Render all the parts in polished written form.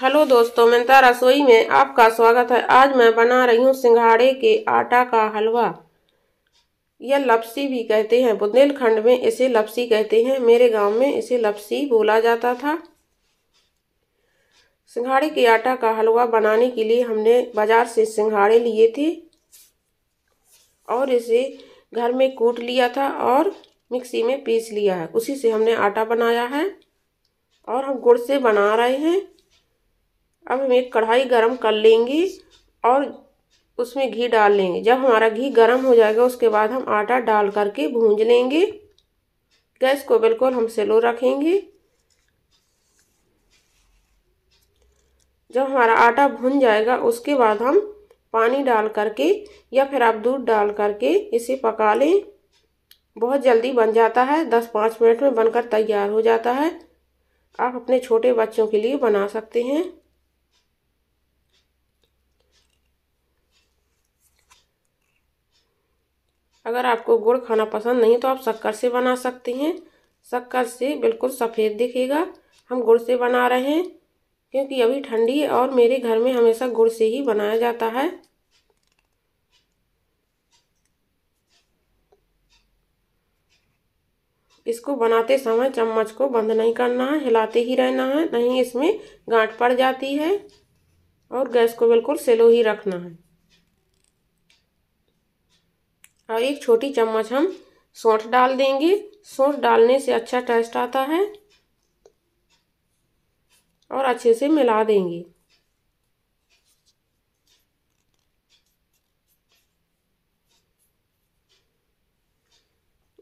Hello दोस्तों, मिंटा रसोई में आपका स्वागत है। आज मैं बना रही हूँ सिंघाड़े के आटा का हलवा या लप्सी भी कहते हैं। बुंदेलखंड में इसे लप्सी कहते हैं, मेरे गांव में इसे लप्सी बोला जाता था। सिंघाड़े के आटा का हलवा बनाने के लिए हमने बाज़ार से सिंघाड़े लिए थे और इसे घर में कूट लिया था और मिक्सी में पीस लिया है। उसी से हमने आटा बनाया है और हम गुड़ से बना रहे हैं। अब हम एक कढ़ाई गरम कर लेंगे और उसमें घी डाल लेंगे। जब हमारा घी गरम हो जाएगा उसके बाद हम आटा डाल करके भूंज लेंगे। गैस को बिल्कुल हम स्लो रखेंगे। जब हमारा आटा भुन जाएगा उसके बाद हम पानी डाल करके या फिर आप दूध डाल करके इसे पका लें। बहुत जल्दी बन जाता है, 10-5 मिनट में बनकर तैयार हो जाता है। आप अपने छोटे बच्चों के लिए बना सकते हैं। अगर आपको गुड़ खाना पसंद नहीं तो आप शक्कर से बना सकते हैं। शक्कर से बिल्कुल सफ़ेद दिखेगा। हम गुड़ से बना रहे हैं क्योंकि अभी ठंडी है और मेरे घर में हमेशा गुड़ से ही बनाया जाता है। इसको बनाते समय चम्मच को बंद नहीं करना है, हिलाते ही रहना है, नहीं इसमें गांठ पड़ जाती है। और गैस को बिल्कुल स्लो ही रखना है। और एक छोटी चम्मच हम सौंठ डाल देंगे। सौंठ डालने से अच्छा टेस्ट आता है। और अच्छे से मिला देंगे।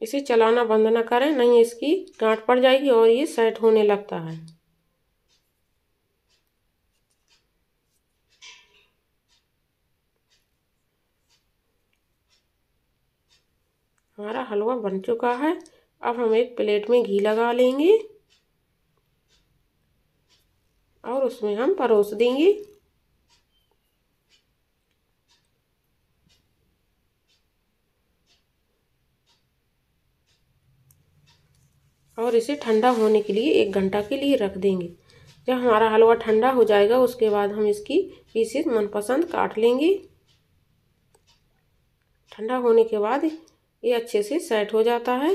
इसे चलाना बंद ना करें, नहीं इसकी गांठ पड़ जाएगी और ये सेट होने लगता है। हमारा हलवा बन चुका है। अब हम एक प्लेट में घी लगा लेंगे और उसमें हम परोस देंगे। और इसे ठंडा होने के लिए 1 घंटा के लिए रख देंगे। जब हमारा हलवा ठंडा हो जाएगा उसके बाद हम इसकी पीसेस मनपसंद काट लेंगे। ठंडा होने के बाद ये अच्छे से सेट हो जाता है।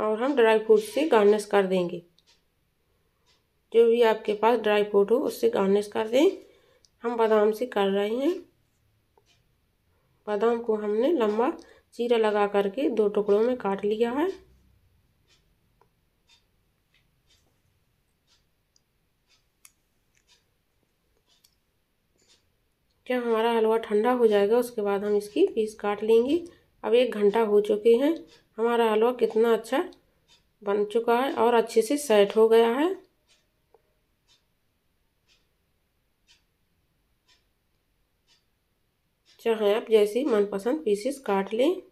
और हम ड्राई फ्रूट से गार्निश कर देंगे। जो भी आपके पास ड्राई फ्रूट हो उससे गार्निश कर दें। हम बादाम से कर रहे हैं। बादाम को हमने लंबा चीरा लगा करके 2 टुकड़ों में काट लिया है। जब हमारा हलवा ठंडा हो जाएगा उसके बाद हम इसकी पीस काट लेंगे। अब 1 घंटा हो चुके हैं। हमारा हलवा कितना अच्छा बन चुका है और अच्छे से सेट हो गया है। चाहे आप जैसी मनपसंद पीसेस काट लें।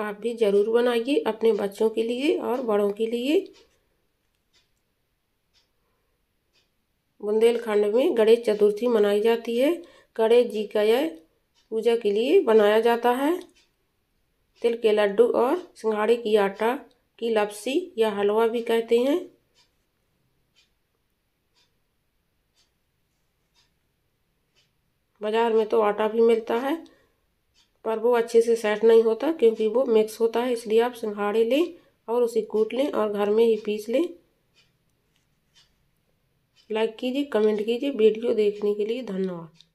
आप भी ज़रूर बनाइए अपने बच्चों के लिए और बड़ों के लिए। बुंदेलखंड में गणेश चतुर्थी मनाई जाती है। गणेश जी का यह पूजा के लिए बनाया जाता है। तिल के लड्डू और सिंघाड़े की आटा की लप्सी या हलवा भी कहते हैं। बाज़ार में तो आटा भी मिलता है पर वो अच्छे से सेट नहीं होता क्योंकि वो मिक्स होता है। इसलिए आप सिंघाड़े लें और उसे कूट लें और घर में ही पीस लें। लाइक कीजिए, कमेंट कीजिए। वीडियो देखने के लिए धन्यवाद।